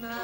No.